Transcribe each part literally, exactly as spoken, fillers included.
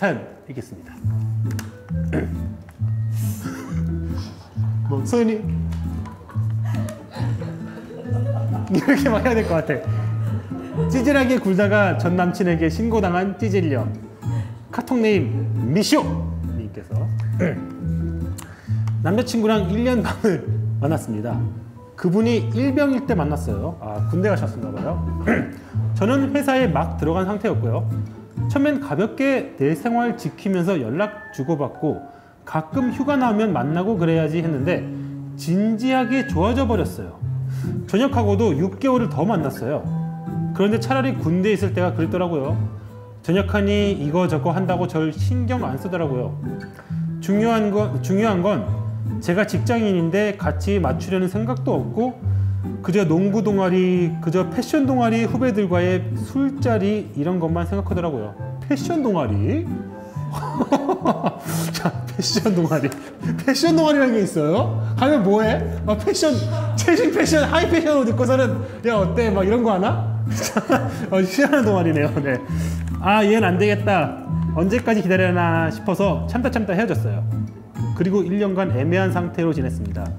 사연 읽겠습니다. 뭐 소연이 이렇게 막 해야 될 것 같아. 찌질하게 굴다가 전 남친에게 신고당한 찌질녀. 카톡네임 미쇼 님께서 남자친구랑 일 년 반을 만났습니다. 그분이 일병일 때 만났어요. 아, 군대 가셨었나 봐요. 저는 회사에 막 들어간 상태였고요. 처음엔 가볍게 내 생활 지키면서 연락 주고받고 가끔 휴가 나오면 만나고 그래야지 했는데 진지하게 좋아져 버렸어요. 전역하고도 육 개월을 더 만났어요. 그런데 차라리 군대에 있을 때가 그랬더라고요. 전역하니 이거저거 한다고 절 신경 안 쓰더라고요. 중요한 건, 중요한 건 제가 직장인인데 같이 맞추려는 생각도 없고 그저 농구 동아리, 그저 패션 동아리 후배들과의 술자리 이런 것만 생각하더라고요. 패션 동아리? 자, 패션 동아리. 패션 동아리라는 게 있어요? 하면 뭐해? 막 패션, 최신 패션, 하이 패션 옷 입고서는 야 어때? 막 이런 거 하나? 어, 시원한 동아리네요. 네. 아, 얘는 안 되겠다. 언제까지 기다려야 하나 싶어서 참다 참다 헤어졌어요. 그리고 일 년간 애매한 상태로 지냈습니다.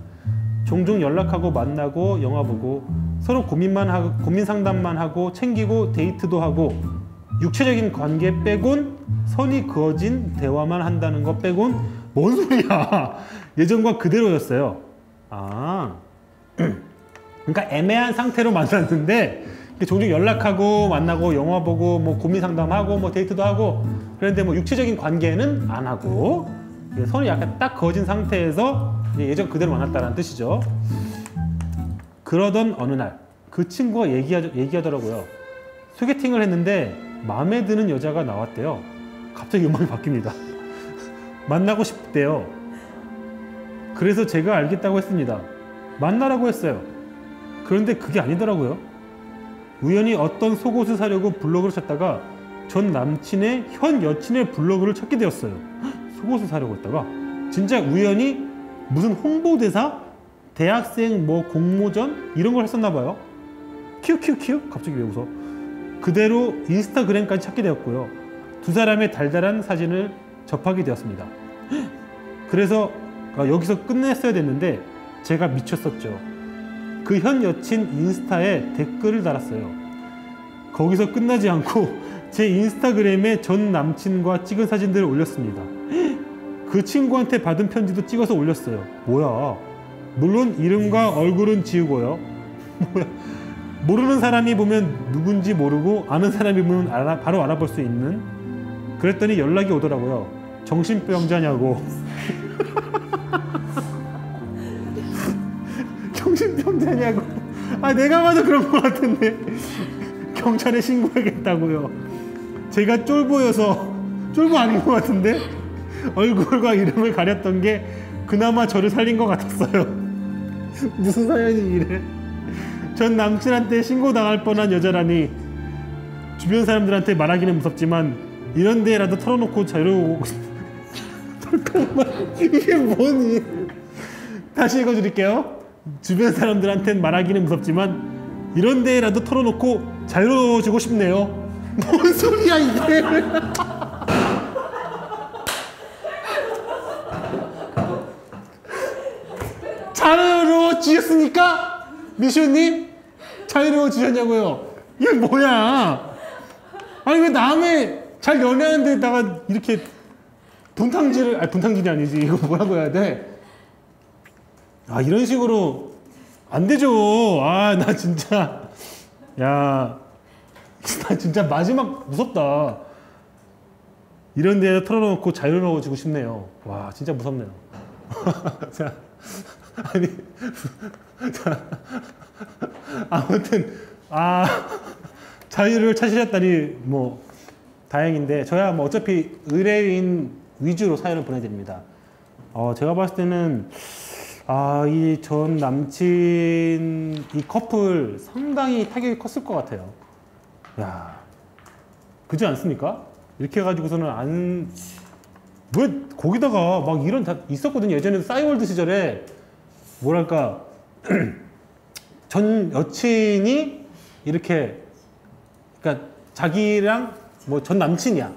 종종 연락하고 만나고 영화 보고 서로 고민만 하고 고민 상담만 하고 챙기고 데이트도 하고 육체적인 관계 빼곤 선이 그어진 대화만 한다는 거 빼곤 뭔 소리야. 예전과 그대로였어요. 아, 그러니까 애매한 상태로 만났는데 종종 연락하고 만나고 영화 보고 뭐 고민 상담하고 뭐 데이트도 하고 그런데 뭐 육체적인 관계는 안 하고 선이 약간 딱 그어진 상태에서 예전 그대로 만났다는 뜻이죠. 그러던 어느 날 그 친구가 얘기하, 얘기하더라고요. 소개팅을 했는데 마음에 드는 여자가 나왔대요. 갑자기 음악이 바뀝니다. 만나고 싶대요. 그래서 제가 알겠다고 했습니다. 만나라고 했어요. 그런데 그게 아니더라고요. 우연히 어떤 속옷을 사려고 블로그를 찾다가 전 남친의 현 여친의 블로그를 찾게 되었어요. 속옷을 사려고 했다가 진짜 우연히 무슨 홍보대사? 대학생 뭐 공모전? 이런 걸 했었나 봐요. 큐큐큐? 갑자기 왜 웃어? 그대로 인스타그램까지 찾게 되었고요. 두 사람의 달달한 사진을 접하게 되었습니다. 그래서 여기서 끝냈어야 됐는데 제가 미쳤었죠. 그 현 여친 인스타에 댓글을 달았어요. 거기서 끝나지 않고 제 인스타그램에 전 남친과 찍은 사진들을 올렸습니다. 그 친구한테 받은 편지도 찍어서 올렸어요. 뭐야. 물론 이름과 얼굴은 지우고요. 모르는 사람이 보면 누군지 모르고 아는 사람이 보면 알아, 바로 알아볼 수 있는. 그랬더니 연락이 오더라고요. 정신병자냐고. 정신병자냐고. 아, 내가 봐도 그런 것 같은데. 경찰에 신고하겠다고요. 제가 쫄보여서. 쫄보 아닌 것 같은데. 얼굴과 이름을 가렸던 게 그나마 저를 살린 것 같았어요. 무슨 사연이 이래. 전 남친한테 신고당할 뻔한 여자라니. 주변 사람들한테 말하기는 무섭지만 이런 데라도 털어놓고 자유로우고 잠깐만 이게 뭐니. 다시 읽어드릴게요. 주변 사람들한테 말하기는 무섭지만 이런 데라도 털어놓고 자유로워지고 싶네요. 뭔 소리야 이게. 자유로워지셨습니까? 미쇼님? 자유로워지셨냐고요? 이게 뭐야? 아니 왜 남의 잘 연애하는 데다가 이렇게 분탕질을, 아니 분탕질이 아니지 이거 뭐라고 해야 돼? 아, 이런 식으로 안 되죠. 아, 나 진짜, 야, 나 진짜 마지막 무섭다. 이런 데다 털어놓고 자유로워지고 싶네요. 와, 진짜 무섭네요. 자. 아니, 자, 아무튼 아, 자유를 찾으셨다니 뭐 다행인데 저야 뭐 어차피 의뢰인 위주로 사연을 보내드립니다. 어, 제가 봤을 때는 아, 이 전 남친 이 커플 상당히 타격이 컸을 것 같아요. 야, 그지 않습니까? 이렇게 해가지고서는 안, 왜 거기다가 막 이런 다 있었거든요. 예전에 싸이월드 시절에 뭐랄까 전 여친이 이렇게, 그러니까 자기랑 뭐 전 남친이야.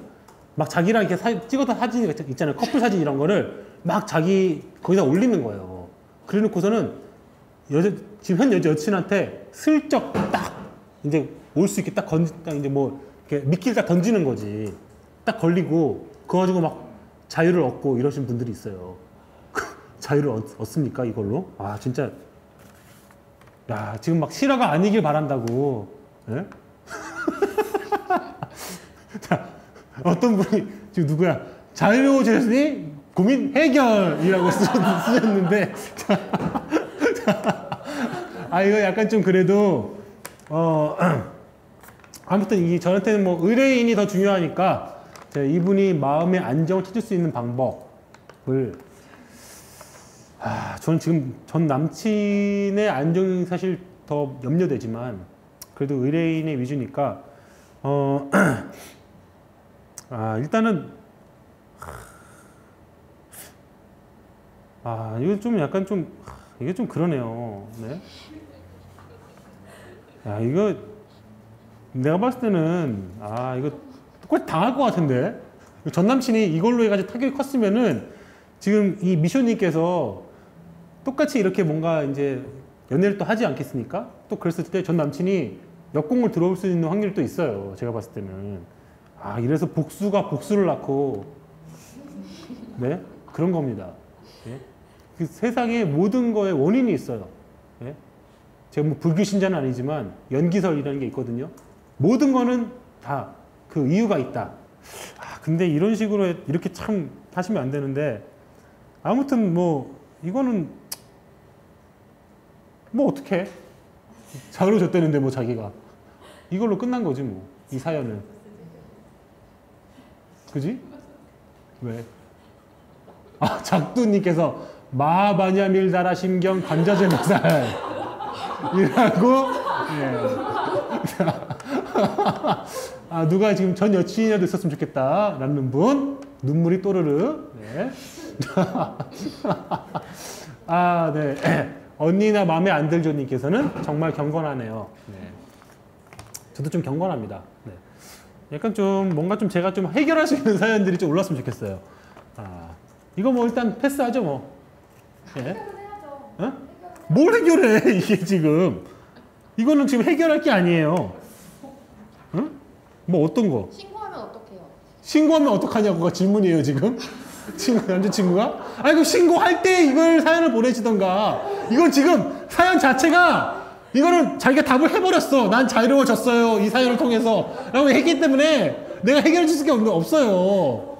막 자기랑 이렇게 사, 찍었던 사진 있잖아요. 커플 사진 이런 거를 막 자기 거기다 올리는 거예요. 그래놓고서는 여자, 지금 현 여자 여친한테 슬쩍 딱 이제 올 수 있게 딱 건지, 딱 이제 뭐 이렇게 미끼를 딱 던지는 거지. 딱 걸리고 그거 가지고 막 자유를 얻고 이러신 분들이 있어요. 자유를 얻, 얻습니까 이걸로? 아 진짜. 야 지금 막 실화가 아니길 바란다고. 예? 자, 어떤 분이 지금 누구야? 자유재산이 고민 해결이라고 쓰셨는데. 자, 자, 아 이거 약간 좀 그래도 어 아무튼 이 저한테는 뭐 의뢰인이 더 중요하니까 이분이 마음의 안정을 찾을 수 있는 방법을. 아, 저는 지금 전 남친의 안정이 사실 더 염려되지만 그래도 의뢰인의 위주니까 어, 아, 일단은 아, 이거 좀 약간 좀 이게 좀 그러네요. 네? 아, 이거 내가 봤을 때는 아, 이거 꼭 당할 것 같은데 전 남친이 이걸로 해가지고 타격이 컸으면은 지금 이 미션님께서 똑같이 이렇게 뭔가 이제 연애를 또 하지 않겠습니까? 또 그랬을 때 전 남친이 역공을 들어올 수 있는 확률도 있어요. 제가 봤을 때는. 아, 이래서 복수가 복수를 낳고, 네? 그런 겁니다. 네? 그 세상의 모든 거에 원인이 있어요. 네? 제가 뭐 불교신자는 아니지만 연기설이라는 게 있거든요. 모든 거는 다 그 이유가 있다. 아, 근데 이런 식으로 이렇게 참 하시면 안 되는데, 아무튼 뭐, 이거는 뭐 어떡해? 자유로워졌다는데 뭐 자기가 이걸로 끝난 거지 뭐 이 사연은. 그지? 왜? 아 작두님께서 마바냐밀다라 심경 관자재 묵살 이라고. 예. 아 누가 지금 전 여친이라도 있었으면 좋겠다 라는 분 눈물이 또르르. 네. 아, 네. 언니나 마음에 안 들죠 님께서는 정말 경건하네요. 네. 저도 좀 경건합니다. 네. 약간 좀 뭔가 좀 제가 좀 해결할 수 있는 사연들이 좀 올랐으면 좋겠어요. 아, 이거 뭐 일단 패스하죠 뭐. 예. 네. 어? 뭘 해결해 이게 지금? 이거는 지금 해결할 게 아니에요. 응? 뭐 어떤 거? 신고하면 어떡해요? 신고하면 어떡하냐고가 질문이에요 지금? 친구, 남자친구가? 아니, 그 신고할 때 이걸 사연을 보내시던가. 이건 지금 사연 자체가, 이거는 자기가 답을 해버렸어. 난 자유로워졌어요. 이 사연을 통해서. 라고 했기 때문에 내가 해결해 줄 게 없어요.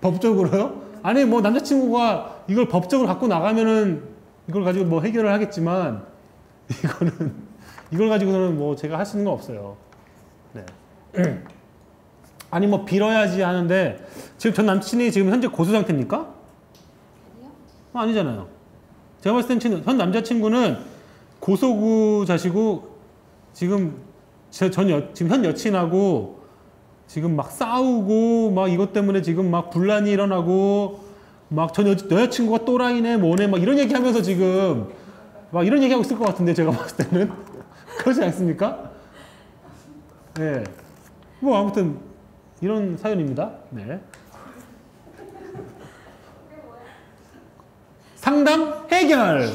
법적으로요? 아니, 뭐, 남자친구가 이걸 법적으로 갖고 나가면은 이걸 가지고 뭐 해결을 하겠지만, 이거는, 이걸 가지고는 뭐 제가 할 수 있는 건 없어요. 네. 아니 뭐 빌어야지 하는데 지금 전 남친이 지금 현재 고소 상태입니까? 아니요. 아, 아니잖아요. 제가 봤을 땐 현 남자친구는 고소구자시고 지금 제 전 여 지금 현 여친하고 지금 막 싸우고 막 이것 때문에 지금 막 분란이 일어나고 막 전 여자친구가 또라이네 뭐네 막 이런 얘기하면서 지금 막 이런 얘기하고 있을 것 같은데 제가 봤을 때는 그렇지 않습니까? 예. 네. 뭐 아무튼. 이런 사연입니다. 네. 상담 해결!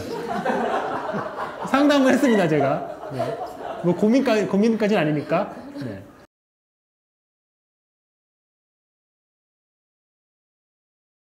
상담을 했습니다, 제가. 네. 뭐 고민까지, 고민까지는 아니니까. 네.